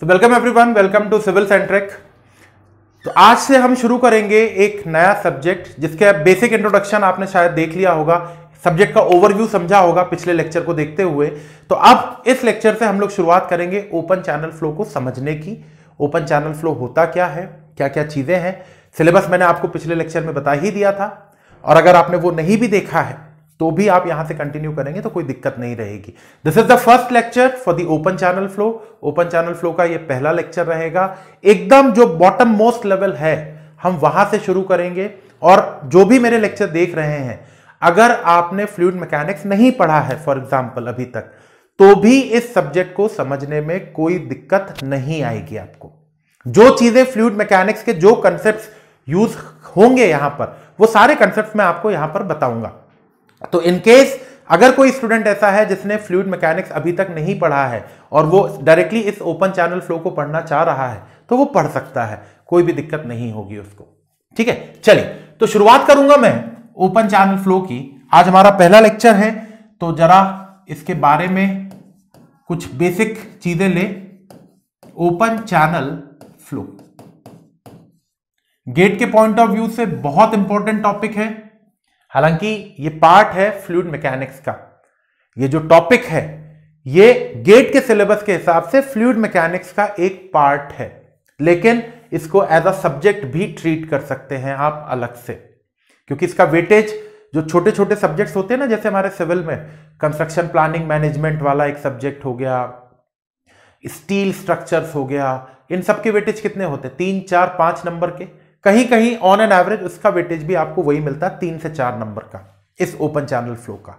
तो welcome everyone, welcome to G-Centrick। तो आज से हम शुरू करेंगे एक नया सब्जेक्ट जिसके बेसिक इंट्रोडक्शन आपने शायद देख लिया होगा, सब्जेक्ट का ओवरव्यू समझा होगा पिछले लेक्चर को देखते हुए। तो अब इस लेक्चर से हम लोग शुरुआत करेंगे ओपन चैनल फ्लो को समझने की। ओपन चैनल फ्लो होता क्या है, क्या क्या चीज़ें हैं, सिलेबस मैंने आपको पिछले लेक्चर में बता ही दिया था, और अगर आपने वो नहीं भी देखा है तो भी आप यहां से कंटिन्यू करेंगे तो कोई दिक्कत नहीं रहेगी। This is the first lecture for the open channel flow. Open channel flow का ये पहला लेक्चर रहेगा। एकदम जो बॉटम मोस्ट लेवल है हम वहां से शुरू करेंगे। और जो भी मेरे लेक्चर देख रहे हैं, अगर आपने फ्लूइड मैकेनिक्स नहीं पढ़ा है फॉर एग्जाम्पल अभी तक, तो भी इस सब्जेक्ट को समझने में कोई दिक्कत नहीं आएगी आपको। जो चीजें फ्लूइड मैकेनिक्स के जो कंसेप्ट यूज होंगे यहां पर, वो सारे कंसेप्ट मैं आपको यहां पर बताऊंगा। तो इनकेस अगर कोई स्टूडेंट ऐसा है जिसने फ्लूइड मैकेनिक्स अभी तक नहीं पढ़ा है और वो डायरेक्टली इस ओपन चैनल फ्लो को पढ़ना चाह रहा है, तो वो पढ़ सकता है, कोई भी दिक्कत नहीं होगी उसको। ठीक है, चलिए तो शुरुआत करूंगा मैं ओपन चैनल फ्लो की। आज हमारा पहला लेक्चर है, तो जरा इसके बारे में कुछ बेसिक चीजें ले। ओपन चैनल फ्लो गेट के पॉइंट ऑफ व्यू से बहुत इंपॉर्टेंट टॉपिक है। हालांकि ये पार्ट है फ्लूइड मैकेनिक्स का, ये जो टॉपिक है ये गेट के सिलेबस के हिसाब से फ्लूइड मैकेनिक्स का एक पार्ट है, लेकिन इसको एज अ सब्जेक्ट भी ट्रीट कर सकते हैं आप अलग से, क्योंकि इसका वेटेज जो छोटे छोटे सब्जेक्ट्स होते हैं ना, जैसे हमारे सिविल में कंस्ट्रक्शन प्लानिंग मैनेजमेंट वाला एक सब्जेक्ट हो गया, स्टील स्ट्रक्चर्स हो गया, इन सब के वेटेज कितने होते हैं? 3, 4, 5 नंबर के। कहीं कहीं ऑन एन एवरेज उसका वेटेज भी आपको वही मिलता है, 3 से 4 नंबर का। इस ओपन चैनल फ्लो का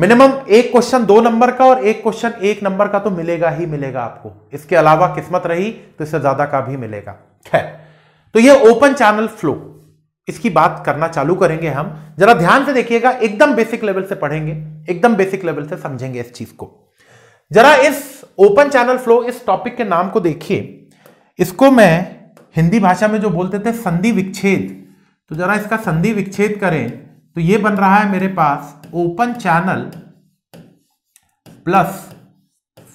मिनिमम एक क्वेश्चन 2 नंबर का और एक क्वेश्चन 1 नंबर का तो मिलेगा ही मिलेगा आपको। इसके अलावा किस्मत रही तो इससे ज्यादा का भी मिलेगा। खैर, तो ये ओपन चैनल फ्लो, इसकी बात करना चालू करेंगे हम। जरा ध्यान से देखिएगा, एकदम बेसिक लेवल से पढ़ेंगे, एकदम बेसिक लेवल से समझेंगे इस चीज को। जरा इस ओपन चैनल फ्लो, इस टॉपिक के नाम को देखिए। इसको मैं हिंदी भाषा में जो बोलते थे संधि विच्छेद, तो जरा इसका संधि विच्छेद करें तो ये बन रहा है मेरे पास ओपन चैनल प्लस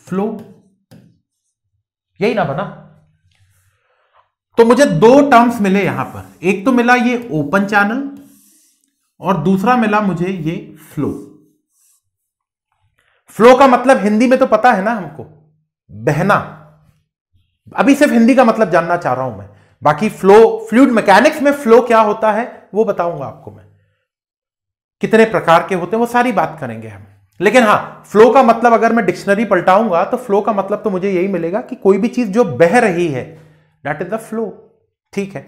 फ्लो, यही ना बना? तो मुझे 2 टर्म्स मिले यहां पर। एक तो मिला ये ओपन चैनल और दूसरा मिला मुझे ये फ्लो। फ्लो का मतलब हिंदी में तो पता है ना हमको, बहना। अभी सिर्फ हिंदी का मतलब जानना चाह रहा हूं मैं, बाकी फ्लो, फ्लूइड मैकेनिक्स में फ्लो क्या होता है वो बताऊंगा आपको मैं, कितने प्रकार के होते हैं वो सारी बात करेंगे हम। लेकिन हां, फ्लो का मतलब अगर मैं डिक्शनरी पलटाऊंगा तो फ्लो का मतलब तो मुझे यही मिलेगा कि कोई भी चीज जो बह रही है, दैट इज द फ्लो। ठीक है,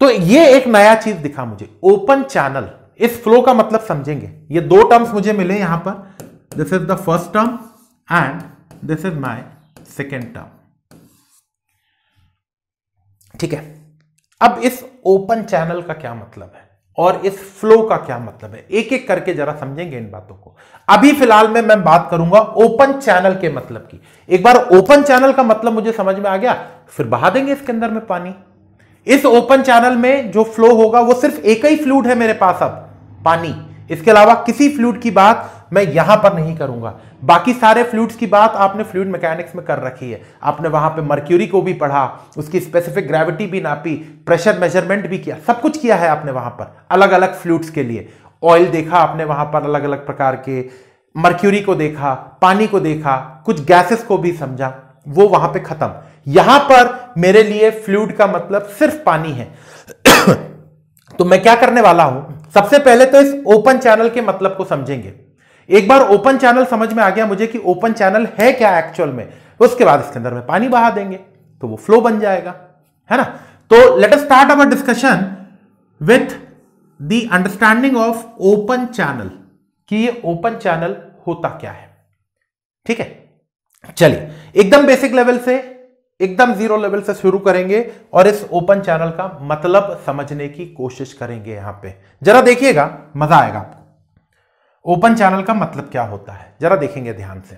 तो ये एक नया चीज दिखा मुझे ओपन चैनल। इस फ्लो का मतलब समझेंगे। ये 2 टर्म्स मुझे मिले यहां पर, this is the first term and this is my second term. ठीक है, अब इस ओपन चैनल का क्या मतलब है और इस फ्लो का क्या मतलब है, एक एक करके जरा समझेंगे इन बातों को। अभी फिलहाल में मैं बात करूंगा ओपन चैनल के मतलब की। एक बार ओपन चैनल का मतलब मुझे समझ में आ गया, फिर बहा देंगे इसके अंदर में पानी। इस ओपन चैनल में जो फ्लो होगा वो सिर्फ एक ही फ्लूइड है मेरे पास अब, पानी। इसके अलावा किसी फ्लूइड की बात मैं यहां पर नहीं करूंगा। बाकी सारे फ्लूइड्स की बात आपने फ्लूइड मैकेनिक्स में कर रखी है। आपने वहां पे मर्क्यूरी को भी पढ़ा, उसकी स्पेसिफिक ग्रेविटी भी नापी, प्रेशर मेजरमेंट भी किया, सब कुछ किया है आपने वहां पर अलग अलग फ्लूइड्स के लिए। ऑयल देखा आपने वहां पर अलग अलग प्रकार के, मर्क्यूरी को देखा, पानी को देखा, कुछ गैसेस को भी समझा, वो वहां पर खत्म। यहां पर मेरे लिए फ्लूइड का मतलब सिर्फ पानी है। तो मैं क्या करने वाला हूं, सबसे पहले तो इस ओपन चैनल के मतलब को समझेंगे। एक बार ओपन चैनल समझ में आ गया मुझे कि ओपन चैनल है क्या एक्चुअल में, उसके बाद इसके अंदर में पानी बहा देंगे तो वो फ्लो बन जाएगा, है ना। तो let us start our discussion with the understanding of open channel, कि ये ओपन चैनल होता क्या है। ठीक है, चलिए एकदम बेसिक लेवल से, एकदम जीरो लेवल से शुरू करेंगे और इस ओपन चैनल का मतलब समझने की कोशिश करेंगे। यहां पे जरा देखिएगा, मजा आएगा आपको। ओपन चैनल का मतलब क्या होता है जरा देखेंगे ध्यान से।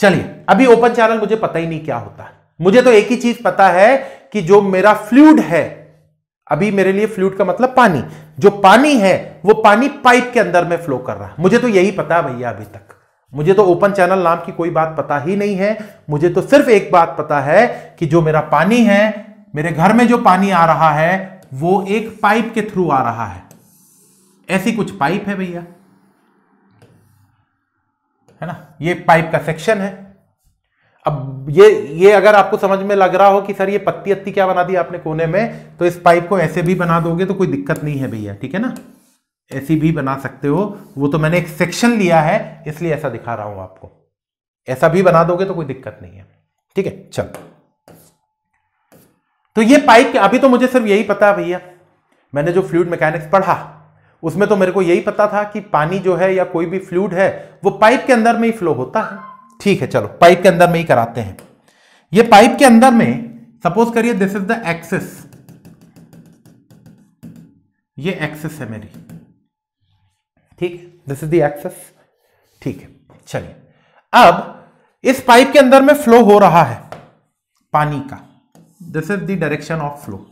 चलिए, अभी ओपन चैनल मुझे पता ही नहीं क्या होता है। मुझे तो एक ही चीज पता है कि जो मेरा फ्लूइड है, अभी मेरे लिए फ्लूइड का मतलब पानी, जो पानी है वो पानी पाइप के अंदर में फ्लो कर रहा है, मुझे तो यही पता है भैया अभी तक। मुझे तो ओपन चैनल नाम की कोई बात पता ही नहीं है। मुझे तो सिर्फ एक बात पता है कि जो मेरा पानी है, मेरे घर में जो पानी आ रहा है वो एक पाइप के थ्रू आ रहा है। ऐसी कुछ पाइप है भैया, है ना, ये पाइप का सेक्शन है। अब ये अगर आपको समझ में लग रहा हो कि सर ये पत्ती अत्ती क्या बना दी आपने कोने में, तो इस पाइप को ऐसे भी बना दोगे तो कोई दिक्कत नहीं है भैया, ठीक है ना, ऐसी भी बना सकते हो। वो तो मैंने एक सेक्शन लिया है इसलिए ऐसा दिखा रहा हूं आपको, ऐसा भी बना दोगे तो कोई दिक्कत नहीं है, ठीक है। चलो, तो ये पाइप, अभी तो मुझे सिर्फ यही पता है भैया, मैंने जो फ्लूइड मैकेनिक्स पढ़ा उसमें तो मेरे को यही पता था कि पानी जो है या कोई भी फ्लूइड है वो पाइप के अंदर में ही फ्लो होता है, ठीक है। चलो, पाइप के अंदर में ही कराते हैं। ये पाइप के अंदर में सपोज करिए दिस इज द एक्सिस, ये एक्सिस है मेरी, ठीक है, दिस इज द एक्सिस, ठीक है। चलिए, अब इस पाइप के अंदर में फ्लो हो रहा है पानी का, this is the direction of flow,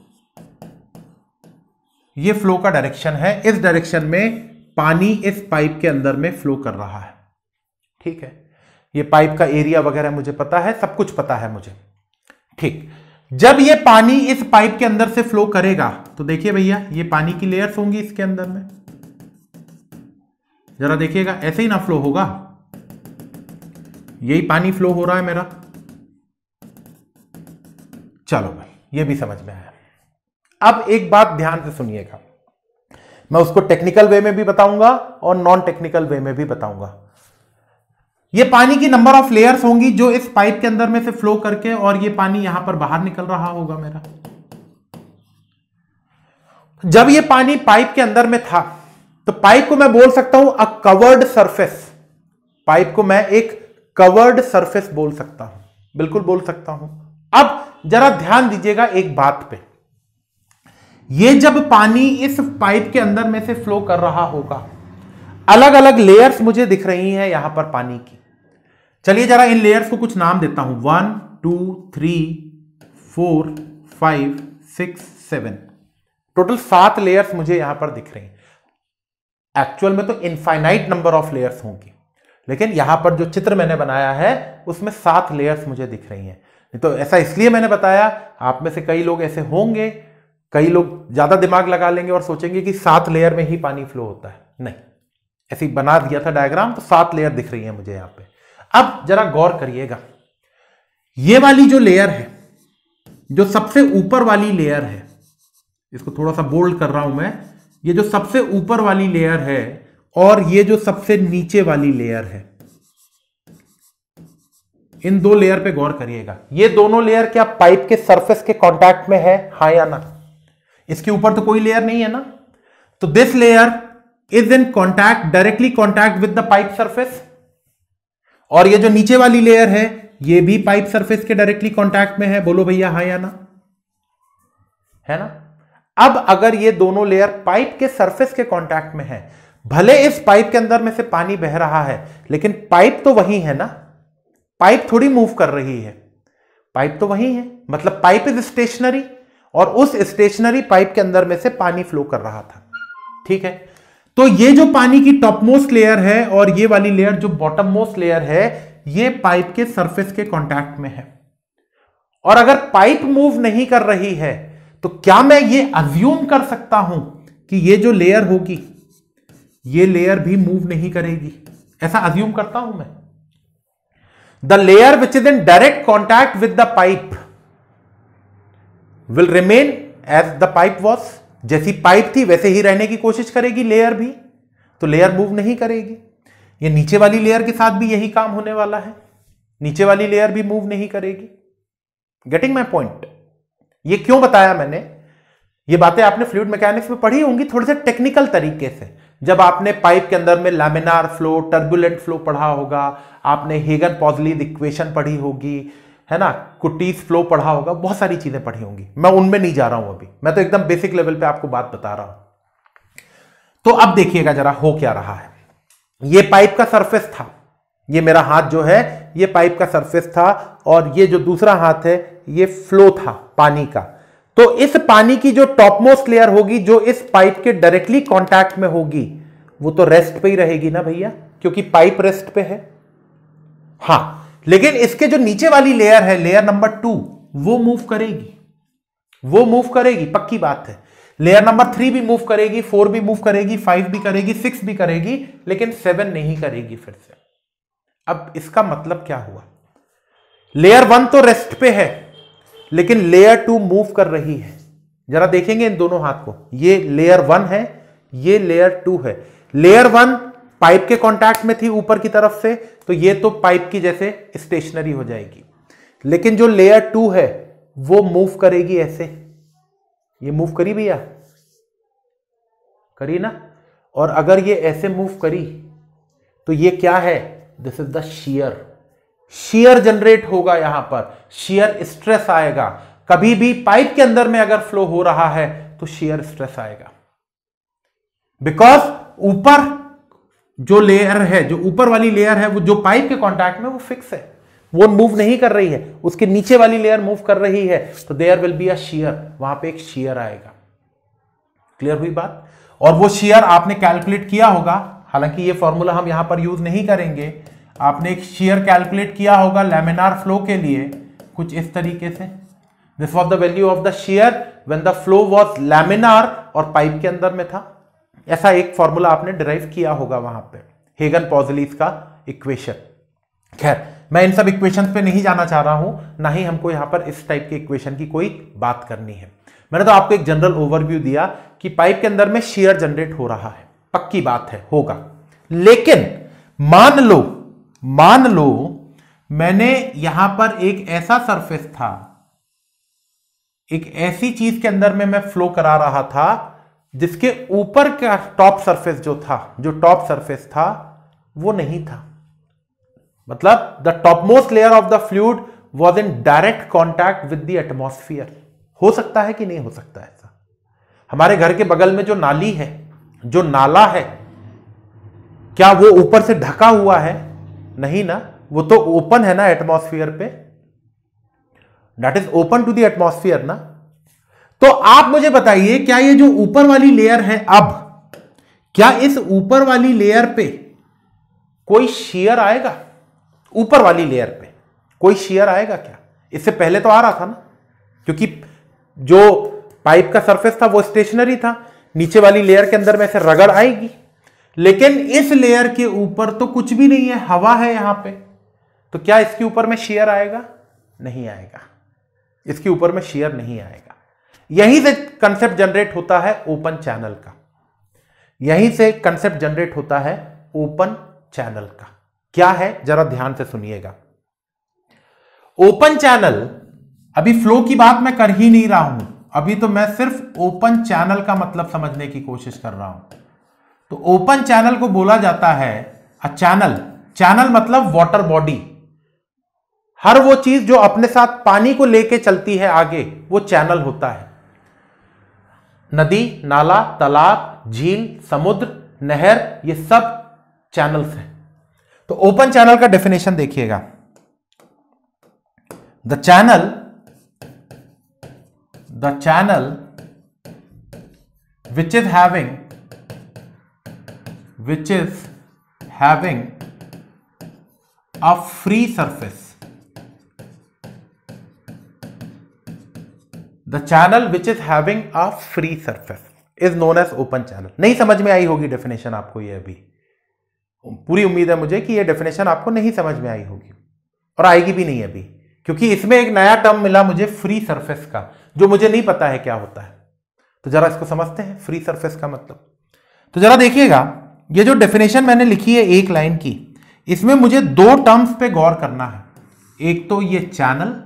ये फ्लो का डायरेक्शन है, इस डायरेक्शन में पानी इस पाइप के अंदर में फ्लो कर रहा है, ठीक है। ये पाइप का एरिया वगैरह मुझे पता है, सब कुछ पता है मुझे, ठीक। जब ये पानी इस पाइप के अंदर से फ्लो करेगा तो देखिए भैया ये पानी की लेयर्स होंगी इसके अंदर में, जरा देखिएगा, ऐसे ही ना फ्लो होगा, यही पानी फ्लो हो रहा है मेरा। चलो भाई, ये भी समझ में आया। अब एक बात ध्यान से सुनिएगा, मैं उसको टेक्निकल वे में भी बताऊंगा और नॉन टेक्निकल वे में भी बताऊंगा। ये पानी की नंबर ऑफ लेयर्स होंगी जो इस पाइप के अंदर में से फ्लो करके, और ये पानी यहां पर बाहर निकल रहा होगा मेरा। जब ये पानी पाइप के अंदर में था तो पाइप को मैं बोल सकता हूं अ कवर्ड सरफेस, पाइप को मैं एक कवर्ड सरफेस बोल सकता हूं, बिल्कुल बोल सकता हूं। अब जरा ध्यान दीजिएगा एक बात पे, ये जब पानी इस पाइप के अंदर में से फ्लो कर रहा होगा, अलग अलग लेयर्स मुझे दिख रही हैं यहां पर पानी की। चलिए जरा इन लेयर्स को कुछ नाम देता हूं, 1 2 3 4 5 6 7, टोटल 7 लेयर्स मुझे यहां पर दिख रही हैं। एक्चुअल में तो इनफाइनाइट नंबर ऑफ लेयर्स होंगी, लेकिन यहां पर जो चित्र मैंने बनाया है उसमें 7 लेयर्स मुझे दिख रही हैं। तो ऐसा इसलिए मैंने बताया, आप में से कई लोग ऐसे होंगे, कई लोग ज्यादा दिमाग लगा लेंगे और सोचेंगे कि 7 लेयर में ही पानी फ्लो होता है। नहीं, ऐसे ही बना दिया था डायग्राम तो 7 लेयर दिख रही है मुझे यहां पे। अब जरा गौर करिएगा, ये वाली जो लेयर है, जो सबसे ऊपर वाली लेयर है, इसको थोड़ा सा बोल्ड कर रहा हूं मैं, ये जो सबसे ऊपर वाली लेयर है और ये जो सबसे नीचे वाली लेयर है, इन दो लेयर पे गौर करिएगा। ये दोनों लेयर क्या पाइप के सरफेस के कॉन्टैक्ट में है, हाँ या ना? इसके ऊपर तो कोई लेयर नहीं है ना, तो this layer is in contact, directly contact with the pipe surface, और ये जो नीचे वाली लेयर है ये भी पाइप सरफेस के डायरेक्टली कॉन्टैक्ट में है। बोलो भैया हाँ या ना, है ना। अब अगर ये दोनों लेयर पाइप के सरफेस के कॉन्टैक्ट में है, भले इस पाइप के अंदर में से पानी बह रहा है, लेकिन पाइप तो वही है ना, पाइप थोड़ी मूव कर रही है, पाइप तो वही है, मतलब पाइप इज स्टेशनरी, और उस स्टेशनरी पाइप के अंदर में से पानी फ्लो कर रहा था, ठीक है। तो ये जो पानी की टॉप मोस्ट लेयर है और ये वाली लेयर जो बॉटम मोस्ट लेयर है, ये पाइप के सरफेस के कांटेक्ट में है, और अगर पाइप मूव नहीं कर रही है तो क्या मैं ये अज्यूम कर सकता हूं कि ये जो लेयर होगी ये लेयर भी मूव नहीं करेगी? ऐसा अज्यूम करता हूं मैं। The layer which is in direct contact with the pipe will remain as the pipe was, जैसी पाइप थी वैसे ही रहने की कोशिश करेगी लेयर भी, तो लेयर मूव नहीं करेगी। ये नीचे वाली लेयर के साथ भी यही काम होने वाला है, नीचे वाली लेयर भी मूव नहीं करेगी। Getting my point? ये क्यों बताया मैंने? ये बातें आपने फ्लूइड मैकेनिक्स में पढ़ी होंगी थोड़े से टेक्निकल तरीके से, जब आपने पाइप के अंदर में लैमिनार फ्लो, टर्बुलेंट फ्लो पढ़ा होगा, आपने हेगन-पॉजलिन इक्वेशन पढ़ी होगी, है ना, कुटीज फ्लो पढ़ा होगा, बहुत सारी चीजें पढ़ी होंगी, मैं उनमें नहीं जा रहा हूं अभी, मैं तो एकदम बेसिक लेवल पे आपको बात बता रहा हूं। तो अब देखिएगा जरा हो क्या रहा है। ये पाइप का सरफेस था, ये मेरा हाथ जो है ये पाइप का सरफेस था, और ये जो दूसरा हाथ है ये फ्लो था पानी का। तो इस पानी की जो टॉपमोस्ट लेयर होगी, जो इस पाइप के डायरेक्टली कॉन्टैक्ट में होगी, वो तो रेस्ट पे ही रहेगी ना भैया, क्योंकि पाइप रेस्ट पे है, हाँ, लेकिन इसके जो नीचे वाली लेयर है, लेयर नंबर 2, वो मूव करेगी, वो मूव करेगी, पक्की बात है। लेयर नंबर 3 भी मूव करेगी, 4 भी मूव करेगी, 5 भी करेगी, 6 भी करेगी, लेकिन 7 नहीं करेगी फिर से। अब इसका मतलब क्या हुआ? लेयर 1 तो रेस्ट पे है, लेकिन लेयर 2 मूव कर रही है। जरा देखेंगे इन दोनों हाथ को, ये लेयर 1 है, ये लेयर 2 है। लेयर 1 पाइप के कांटेक्ट में थी ऊपर की तरफ से, तो ये तो पाइप की जैसे स्टेशनरी हो जाएगी, लेकिन जो लेयर 2 है वो मूव करेगी ऐसे। ये मूव करी भैया, करी ना? और अगर ये ऐसे मूव करी तो ये क्या है? This is the shear. Shear generate होगा, यहां पर शीयर स्ट्रेस आएगा। कभी भी पाइप के अंदर में अगर फ्लो हो रहा है तो शीयर स्ट्रेस आएगा, बिकॉज ऊपर जो लेयर है, जो ऊपर वाली लेयर है, वो जो पाइप के कांटेक्ट में वो फिक्स है, वो मूव नहीं कर रही है, उसके नीचे वाली लेयर मूव कर रही है, तो there will be a shear, वहां पे एक शीयर आएगा। क्लियर हुई बात? और वो शीयर आपने कैलकुलेट किया होगा, हालांकि ये फॉर्मूला हम यहां पर यूज नहीं करेंगे। आपने एक शीयर कैलकुलेट किया होगा लैमिनार फ्लो के लिए कुछ इस तरीके से, this was the value of the shear when the flow was laminar और पाइप के अंदर में था। ऐसा एक फॉर्मूला आपने डिराइव किया होगा वहां पे, हेगन-पोजलीस का इक्वेशन। खैर, मैं इन सब इक्वेशंस पे नहीं जाना चाह रहा हूं, ना ही हमको यहां पर इस टाइप के इक्वेशन की कोई बात करनी है। मैंने तो आपको एक जनरल ओवरव्यू दिया कि पाइप के अंदर में शीयर जनरेट हो रहा है, पक्की बात है, होगा। लेकिन मान लो मैंने यहां पर एक ऐसा सरफेस था, एक ऐसी चीज के अंदर में मैं फ्लो करा रहा था जिसके ऊपर का टॉप सरफेस था वो नहीं था, मतलब the topmost layer of the fluid was in direct contact with the atmosphere. हो सकता है कि नहीं हो सकता ऐसा? हमारे घर के बगल में जो नाली है, जो नाला है, क्या वो ऊपर से ढका हुआ है? नहीं ना, वो तो ओपन है ना एटमोस्फियर पे, that is open to the atmosphere ना। तो आप मुझे बताइए, क्या ये जो ऊपर वाली लेयर है, अब क्या इस ऊपर वाली लेयर पे कोई शीयर आएगा? ऊपर वाली लेयर पे कोई शीयर आएगा क्या? इससे पहले तो आ रहा था ना, क्योंकि जो पाइप का सरफेस था वो स्टेशनरी था, नीचे वाली लेयर के अंदर में से रगड़ आएगी, लेकिन इस लेयर के ऊपर तो कुछ भी नहीं है, हवा है यहां पे, तो क्या इसके ऊपर में शीयर आएगा? नहीं आएगा, इसके ऊपर में शीयर नहीं आएगा। यहीं से कंसेप्ट जनरेट होता है ओपन चैनल का, यहीं से कंसेप्ट जनरेट होता है ओपन चैनल का। क्या है, जरा ध्यान से सुनिएगा। ओपन चैनल, अभी फ्लो की बात मैं कर ही नहीं रहा हूं, अभी तो मैं सिर्फ ओपन चैनल का मतलब समझने की कोशिश कर रहा हूं। तो ओपन चैनल को बोला जाता है अ चैनल। चैनल मतलब वाटर बॉडी, हर वो चीज जो अपने साथ पानी को लेके चलती है आगे, वो चैनल होता है। नदी, नाला, तालाब, झील, समुद्र, नहर, ये सब चैनल्स हैं। तो ओपन चैनल का डेफिनेशन देखिएगा, the channel which is having a free surface, The channel which is having a free surface is known as open channel। नहीं समझ में आई होगी डेफिनेशन आपको ये, अभी पूरी उम्मीद है मुझे कि ये डेफिनेशन आपको नहीं समझ में आई होगी, और आएगी भी नहीं अभी, क्योंकि इसमें एक नया टर्म मिला मुझे फ्री सरफेस का, जो मुझे नहीं पता है क्या होता है। तो जरा इसको समझते हैं, फ्री सरफेस का मतलब। तो जरा देखिएगा, ये जो डेफिनेशन मैंने लिखी है एक लाइन की, इसमें मुझे दो टर्म्स पे गौर करना है, एक तो ये चैनल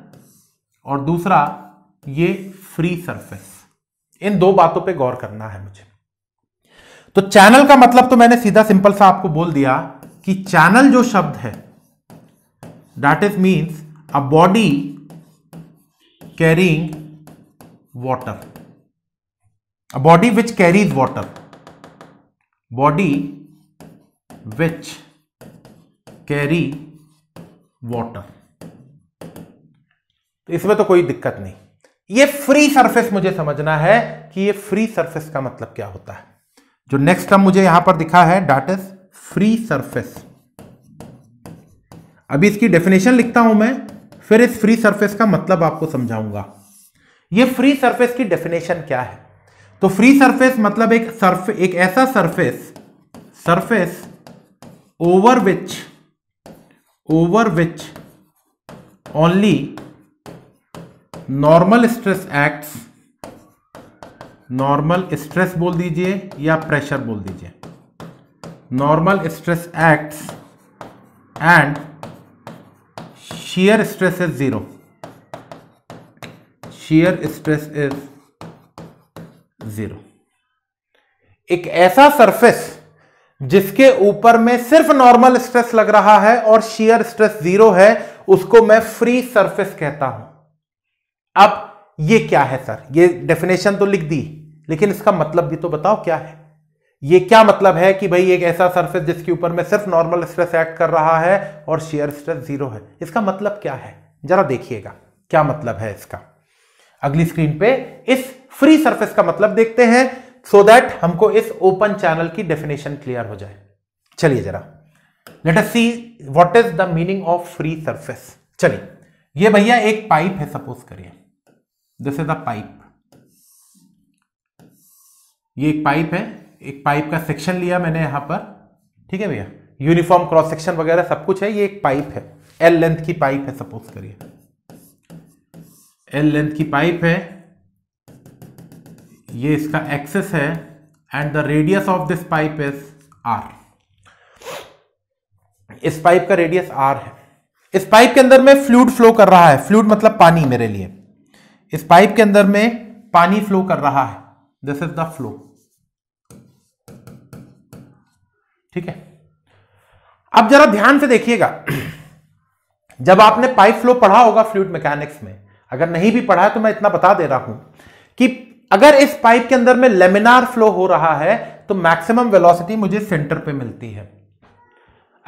और दूसरा ये फ्री सरफेस। इन दो बातों पे गौर करना है मुझे। तो चैनल का मतलब तो मैंने सीधा सिंपल सा आपको बोल दिया कि चैनल जो शब्द है, that is means a body carrying water, a body which carries water, body which carry water. तो इसमें तो कोई दिक्कत नहीं। ये फ्री सरफेस मुझे समझना है कि ये फ्री सरफेस का मतलब क्या होता है। जो नेक्स्ट टर्म मुझे यहां पर दिखा है, दैट इज फ्री सरफेस, अभी इसकी डेफिनेशन लिखता हूं मैं, फिर इस फ्री सरफेस का मतलब आपको समझाऊंगा। ये फ्री सरफेस की डेफिनेशन क्या है? तो फ्री सरफेस मतलब एक ऐसा surface over which only normal stress बोल दीजिए या प्रेशर बोल दीजिए, normal stress acts and shear stress is zero, एक ऐसा सरफेस जिसके ऊपर में सिर्फ नॉर्मल स्ट्रेस लग रहा है और shear stress जीरो है, उसको मैं फ्री सरफेस कहता हूं। अब ये क्या है सर? ये डेफिनेशन तो लिख दी, लेकिन इसका मतलब भी तो बताओ क्या है। ये क्या मतलब है कि भाई एक ऐसा सरफेस जिसके ऊपर में सिर्फ नॉर्मल स्ट्रेस एक्ट कर रहा है और शियर स्ट्रेस जीरो है, इसका मतलब क्या है? जरा देखिएगा क्या मतलब है इसका। अगली स्क्रीन पे इस फ्री सरफेस का मतलब देखते हैं, सो दैट हमको इस ओपन चैनल की डेफिनेशन क्लियर हो जाए। चलिए जरा let us see what is the meaning of free surface. चलिए, ये भैया एक पाइप है, सपोज करिए दिस इज अ पाइप, ये एक पाइप है, एक पाइप का सेक्शन लिया मैंने यहां पर, ठीक है भैया, यूनिफॉर्म क्रॉस सेक्शन वगैरह सब कुछ है। ये एक पाइप है, एल लेंथ की पाइप है, सपोज करिए एल लेंथ की पाइप है, ये इसका एक्सेस है and the radius of this pipe is R. इस पाइप का रेडियस आर है। इस पाइप के अंदर में फ्लूइड फ्लो कर रहा है, फ्लूइड मतलब पानी मेरे लिए, इस पाइप के अंदर में पानी फ्लो कर रहा है, दिस इज द फ्लो, ठीक है। अब जरा ध्यान से देखिएगा, जब आपने पाइप फ्लो पढ़ा होगा फ्लूइड मैकेनिक्स में, अगर नहीं भी पढ़ा है तो मैं इतना बता दे रहा हूं कि अगर इस पाइप के अंदर में लेमिनार फ्लो हो रहा है तो मैक्सिमम वेलोसिटी मुझे सेंटर पे मिलती है।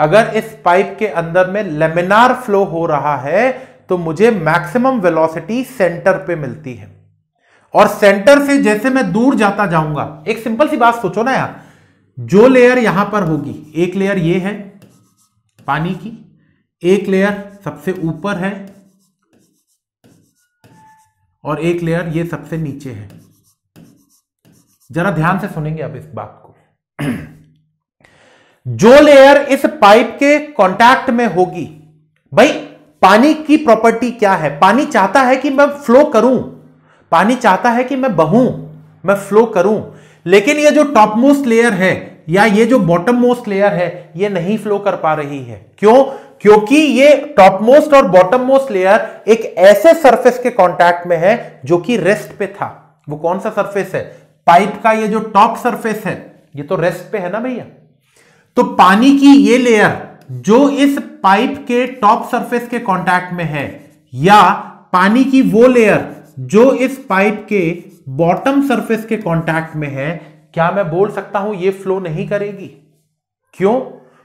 अगर इस पाइप के अंदर में लेमिनार फ्लो हो रहा है तो मुझे मैक्सिमम वेलोसिटी सेंटर पे मिलती है, और सेंटर से जैसे मैं दूर जाता जाऊंगा, एक सिंपल सी बात सोचो ना यार, जो लेयर यहां पर होगी, एक लेयर ये है पानी की, एक लेयर सबसे ऊपर है और एक लेयर ये सबसे नीचे है। जरा ध्यान से सुनेंगे अब इस बात को। जो लेयर इस पाइप के कांटेक्ट में होगी, भाई पानी की प्रॉपर्टी क्या है? पानी चाहता है कि मैं फ्लो करूं, पानी चाहता है कि मैं बहूं, मैं फ्लो करूं, लेकिन ये जो टॉप मोस्ट लेयर है या ये जो बॉटम मोस्ट लेयर है ये नहीं फ्लो कर पा रही है। क्यों? क्योंकि ये टॉप मोस्ट और बॉटम मोस्ट लेयर एक ऐसे सरफेस के कांटेक्ट में है जो कि रेस्ट पे था। वो कौन सा सरफेस है? पाइप का ये जो टॉप सरफेस है ये तो रेस्ट पे है ना भैया। तो पानी की ये लेयर जो इस पाइप के टॉप सरफेस के कॉन्टैक्ट में है, या पानी की वो लेयर जो इस पाइप के बॉटम सरफेस के कांटेक्ट में है, क्या मैं बोल सकता हूं ये फ्लो नहीं करेगी? क्यों?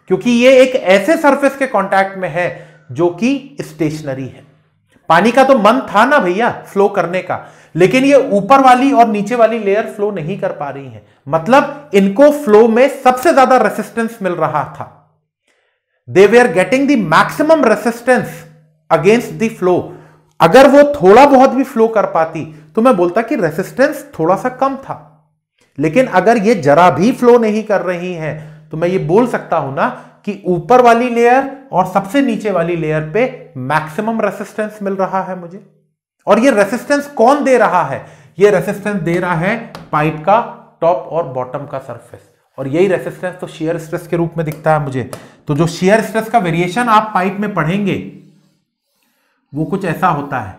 क्योंकि ये एक ऐसे सरफेस के कांटेक्ट में है जो कि स्टेशनरी है। पानी का तो मन था ना भैया फ्लो करने का, लेकिन ये ऊपर वाली और नीचे वाली लेयर फ्लो नहीं कर पा रही है, मतलब इनको फ्लो में सबसे ज्यादा रेसिस्टेंस मिल रहा था। They way are getting the maximum resistance against the flow. अगर वो थोड़ा बहुत भी फ्लो कर पाती तो मैं बोलता कि रेसिस्टेंस थोड़ा सा कम था, लेकिन अगर ये जरा भी फ्लो नहीं कर रही है तो मैं ये बोल सकता हूं ना कि ऊपर वाली लेयर और सबसे नीचे वाली लेयर पे मैक्सिमम रेसिस्टेंस मिल रहा है मुझे। और ये रेसिस्टेंस कौन दे रहा है? ये रेसिस्टेंस दे रहा है पाइप का टॉप और बॉटम का सरफेस, और यही रेसिस्टेंस तो शियर स्ट्रेस के रूप में दिखता है मुझे। तो जो शियर स्ट्रेस का वेरिएशन आप पाइप में पढ़ेंगे वो कुछ ऐसा होता है,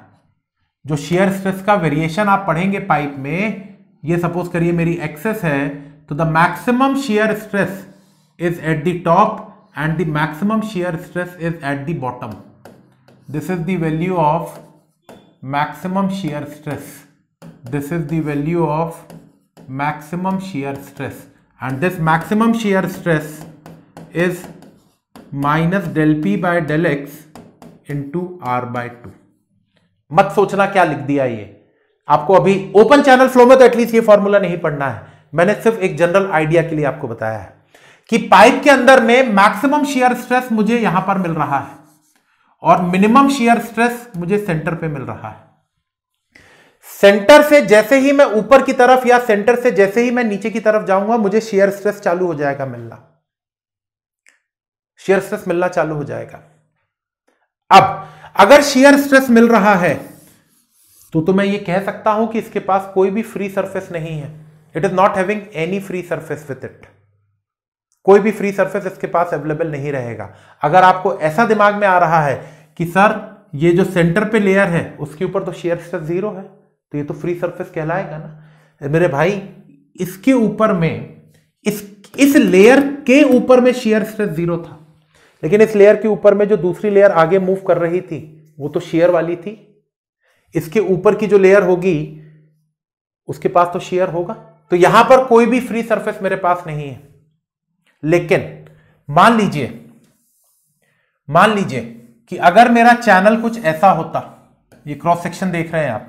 जो शियर स्ट्रेस का वेरिएशन आप पढ़ेंगे पाइप में, ये सपोज करिए मेरी एक्सेस है, तो the maximum shear stress is at the top and the maximum shear stress is at the bottom, this is the value of maximum shear stress, this is the value of maximum shear stress, and this maximum shear stress is minus del P by del X into R by two. मत सोचना क्या लिख दिया ये आपको, अभी open channel flow में तो एटलीस्ट ये फॉर्मूला नहीं पढ़ना है, मैंने सिर्फ एक जनरल आइडिया के लिए आपको बताया है कि पाइप के अंदर में मैक्सिमम शियर स्ट्रेस मुझे यहां पर मिल रहा है, और मिनिमम शियर स्ट्रेस मुझे सेंटर पे मिल रहा है। सेंटर से जैसे ही मैं ऊपर की तरफ या सेंटर से जैसे ही मैं नीचे की तरफ जाऊंगा मुझे शियर स्ट्रेस चालू हो जाएगा मिलना, शियर स्ट्रेस मिलना चालू हो जाएगा। अब अगर शियर स्ट्रेस मिल रहा है तो मैं ये कह सकता हूं कि इसके पास कोई भी फ्री सरफेस नहीं है, it is not having any free surface with it, कोई भी फ्री सरफेस इसके पास अवेलेबल नहीं रहेगा। अगर आपको ऐसा दिमाग में आ रहा है कि सर ये जो सेंटर पे लेयर है उसके ऊपर तो शियर स्ट्रेस जीरो है तो ये तो फ्री सरफेस कहलाएगा ना, मेरे भाई इसके ऊपर में इस लेयर के ऊपर में शियर स्ट्रेस जीरो था, लेकिन इस लेयर के ऊपर में जो दूसरी लेयर आगे मूव कर रही थी वो तो शियर वाली थी, इसके ऊपर की जो लेयर होगी उसके पास तो शियर होगा, तो यहां पर कोई भी फ्री सरफेस मेरे पास नहीं है। लेकिन मान लीजिए कि अगर मेरा चैनल कुछ ऐसा होता, ये क्रॉस सेक्शन देख रहे हैं आप,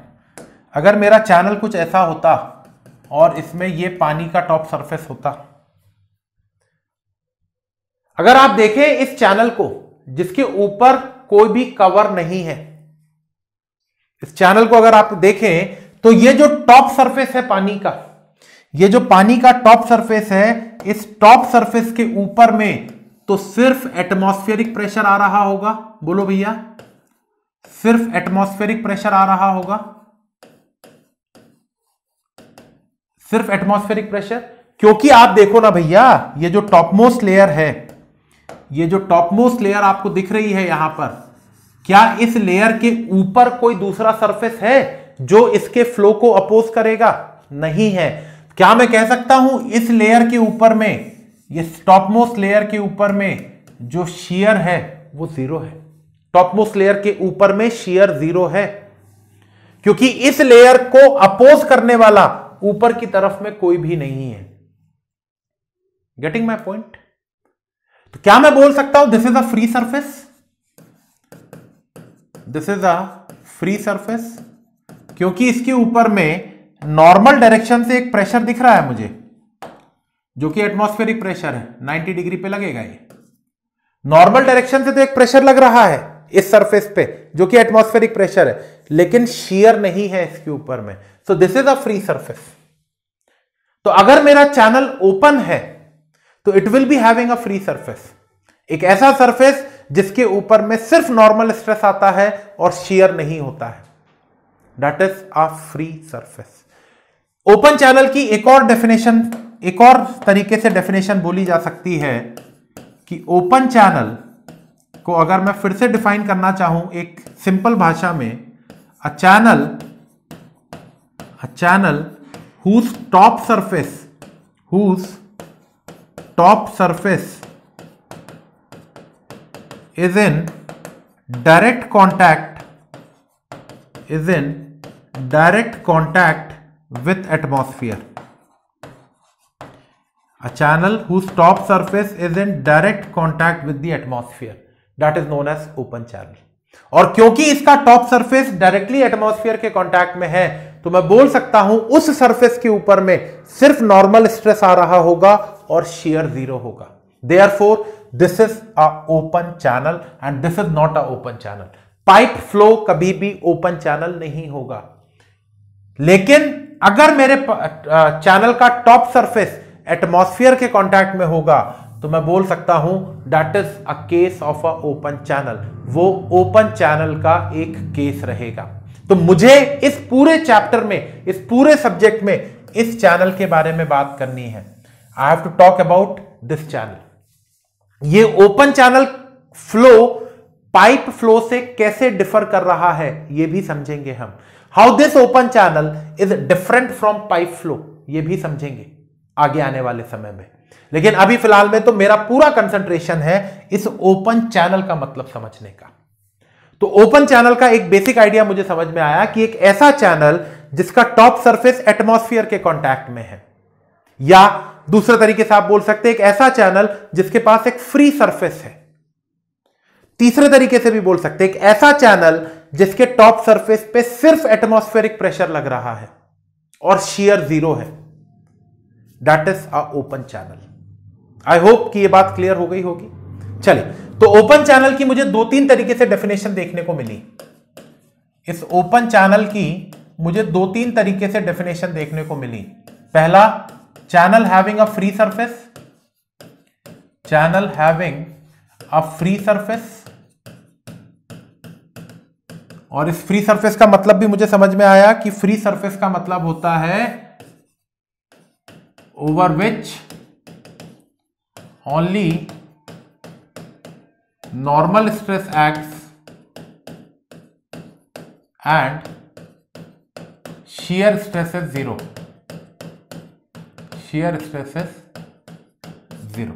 अगर मेरा चैनल कुछ ऐसा होता और इसमें ये पानी का टॉप सरफेस होता। अगर आप देखें इस चैनल को जिसके ऊपर कोई भी कवर नहीं है, इस चैनल को अगर आप देखें तो ये जो टॉप सरफेस है पानी का, ये जो पानी का टॉप सरफेस है, इस टॉप सरफेस के ऊपर में तो सिर्फ एटमॉस्फेरिक प्रेशर आ रहा होगा। बोलो भैया, सिर्फ एटमॉस्फेरिक प्रेशर आ रहा होगा, सिर्फ एटमॉस्फेरिक प्रेशर। क्योंकि आप देखो ना भैया, ये जो टॉप मोस्ट लेयर है, ये जो टॉप मोस्ट लेयर आपको दिख रही है यहां पर, क्या इस लेयर के ऊपर कोई दूसरा सरफेस है जो इसके फ्लो को अपोज करेगा? नहीं है। क्या मैं कह सकता हूं इस लेयर के ऊपर में, ये टॉप मोस्ट लेयर के ऊपर में जो शियर है वो जीरो है, टॉप मोस्ट लेयर के ऊपर में शियर जीरो है, क्योंकि इस लेयर को अपोज करने वाला ऊपर की तरफ में कोई भी नहीं है। Getting my point? तो क्या मैं बोल सकता हूं this is a free surface, this is a free surface, क्योंकि इसके ऊपर में नॉर्मल डायरेक्शन से एक प्रेशर दिख रहा है मुझे जो कि एटमॉस्फेरिक प्रेशर है, 90 डिग्री पे लगेगा ये। नॉर्मल डायरेक्शन से तो एक प्रेशर लग रहा है इस सरफेस पे जो कि एटमॉस्फेरिक प्रेशर है, लेकिन शीयर नहीं है इसके ऊपर में, so this is a free surface. तो अगर मेरा चैनल ओपन है तो it will be having a free surface, एक ऐसा सरफेस जिसके ऊपर में सिर्फ नॉर्मल स्ट्रेस आता है और शीयर नहीं होता है, that is a free surface. Open channel की एक और डेफिनेशन, एक और तरीके से डेफिनेशन बोली जा सकती है कि ओपन चैनल को अगर मैं फिर से डिफाइन करना चाहूं एक सिंपल भाषा में, a channel whose top surface is in direct contact with atmosphere, a channel whose top surface is in direct contact with the atmosphere, that is known as open channel। और क्योंकि इसका top surface directly atmosphere के contact में है तो मैं बोल सकता हूं उस surface के ऊपर में सिर्फ normal stress आ रहा होगा और shear zero होगा। Therefore this is a open channel and this is not a open channel। Pipe flow कभी भी open channel नहीं होगा। लेकिन अगर मेरे चैनल का टॉप सरफेस एटमॉस्फेयर के कांटेक्ट में होगा तो मैं बोल सकता हूं that is a case of a open channel, वो ओपन चैनल का एक केस रहेगा। तो मुझे इस पूरे चैप्टर में, इस पूरे सब्जेक्ट में इस चैनल के बारे में बात करनी है। I have to talk about this channel. ये open channel flow pipe flow से कैसे डिफर कर रहा है ये भी समझेंगे हम। How this open channel is different from pipe flow ये भी समझेंगे आगे आने वाले समय में, लेकिन अभी फिलहाल में तो मेरा पूरा कंसंट्रेशन है इस ओपन चैनल का मतलब समझने का। तो ओपन चैनल का एक बेसिक आइडिया मुझे समझ में आया कि एक ऐसा चैनल जिसका टॉप सरफेस एटमॉस्फेयर के कांटेक्ट में है, या दूसरे तरीके से आप बोल सकते हैं एक ऐसा चैनल जिसके पास एक फ्री सरफेस है। तीसरे तरीके से भी बोल सकते हैं एक ऐसा चैनल जिसके टॉप सरफेस पे सिर्फ एटमॉस्फेरिक प्रेशर लग रहा है और शीयर जीरो है, that is a open channel. I hope कि ये बात क्लियर हो गई होगी। चलिए तो ओपन चैनल की मुझे दो तीन तरीके से डेफिनेशन देखने को मिली। इस ओपन चैनल की मुझे दो तीन तरीके से डेफिनेशन देखने को मिली। पहला, channel having a free surface, channel having a free surface, और इस फ्री सरफेस का मतलब भी मुझे समझ में आया कि फ्री सरफेस का मतलब होता है over which only normal stress acts and shear stress is zero, shear stress is zero।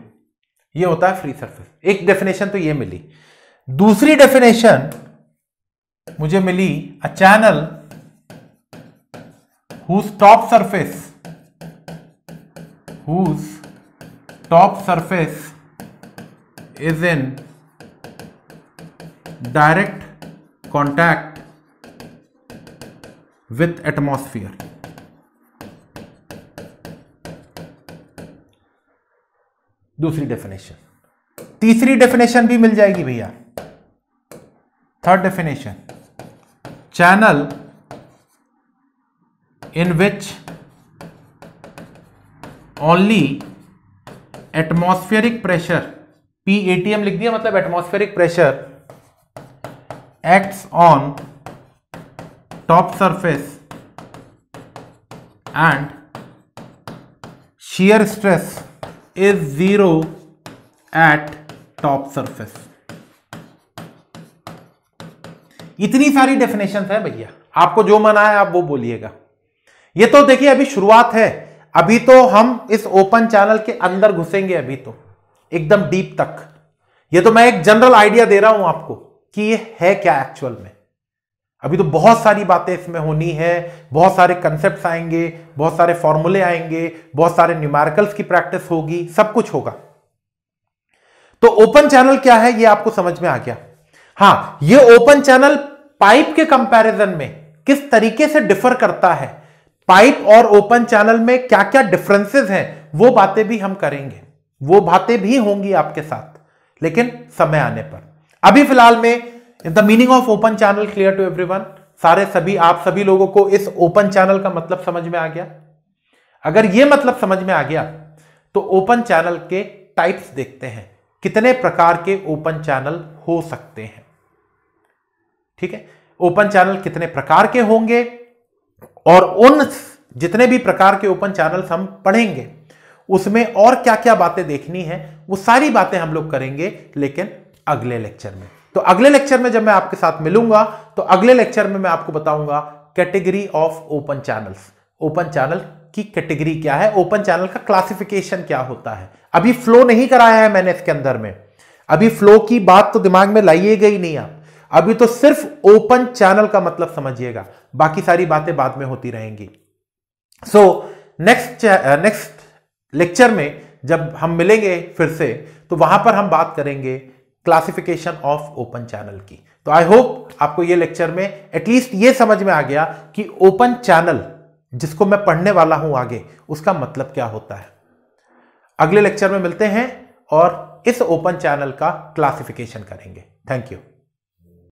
ये होता है फ्री सरफेस। एक डेफिनेशन तो ये मिली। दूसरी डेफिनेशन मुझे मिली, a channel whose top surface is in direct contact with atmosphere। दूसरी डेफिनेशन। तीसरी डेफिनेशन भी मिल जाएगी भैया। Third definition, channel in which only atmospheric pressure, PATM लिख दिया मतलब atmospheric pressure, acts on top surface and shear stress is zero at top surface. इतनी सारी डेफिनेशन है भैया, आपको जो मन आए आप वो बोलिएगा। ये तो देखिए अभी शुरुआत है, अभी तो हम इस ओपन चैनल के अंदर घुसेंगे, अभी तो एकदम डीप तक। ये तो मैं एक जनरल आइडिया दे रहा हूं आपको कि ये है क्या एक्चुअल में। अभी तो बहुत सारी बातें इसमें होनी है, बहुत सारे कंसेप्ट आएंगे, बहुत सारे फॉर्मूले आएंगे, बहुत सारे न्यूमेरिकल्स की प्रैक्टिस होगी, सब कुछ होगा। तो ओपन चैनल क्या है ये आपको समझ में आ गया। हाँ, ये ओपन चैनल पाइप के कंपैरिजन में किस तरीके से डिफर करता है, पाइप और ओपन चैनल में क्या क्या डिफरेंसेस हैं, वो बातें भी हम करेंगे, वो बातें भी होंगी आपके साथ, लेकिन समय आने पर। अभी फिलहाल में the meaning of open channel clear to everyone. सारे सभी आप सभी लोगों को इस ओपन चैनल का मतलब समझ में आ गया। अगर ये मतलब समझ में आ गया तो ओपन चैनल के टाइप्स देखते हैं, कितने प्रकार के ओपन चैनल हो सकते हैं। ठीक है, ओपन चैनल कितने प्रकार के होंगे, और उन जितने भी प्रकार के ओपन चैनल्स हम पढ़ेंगे उसमें और क्या क्या बातें देखनी है, वो सारी बातें हम लोग करेंगे, लेकिन अगले लेक्चर में। तो अगले लेक्चर में जब मैं आपके साथ मिलूंगा तो अगले लेक्चर में मैं आपको बताऊंगा category of open channels, open channel की कैटेगरी क्या है, ओपन चैनल का क्लासिफिकेशन क्या होता है। अभी फ्लो नहीं कराया है मैंने इसके अंदर में, अभी फ्लो की बात तो दिमाग में लाइएगा ही नहीं आप, अभी तो सिर्फ ओपन चैनल का मतलब समझिएगा, बाकी सारी बातें बाद में होती रहेंगी। सो नेक्स्ट लेक्चर में जब हम मिलेंगे फिर से, तो वहां पर हम बात करेंगे क्लासिफिकेशन ऑफ ओपन चैनल की। तो आई होप आपको ये लेक्चर में एटलीस्ट ये समझ में आ गया कि ओपन चैनल जिसको मैं पढ़ने वाला हूं आगे, उसका मतलब क्या होता है। अगले लेक्चर में मिलते हैं और इस ओपन चैनल का क्लासिफिकेशन करेंगे। Thank you.